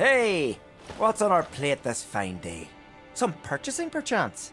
Hey, what's on our plate this fine day? Some purchasing perchance?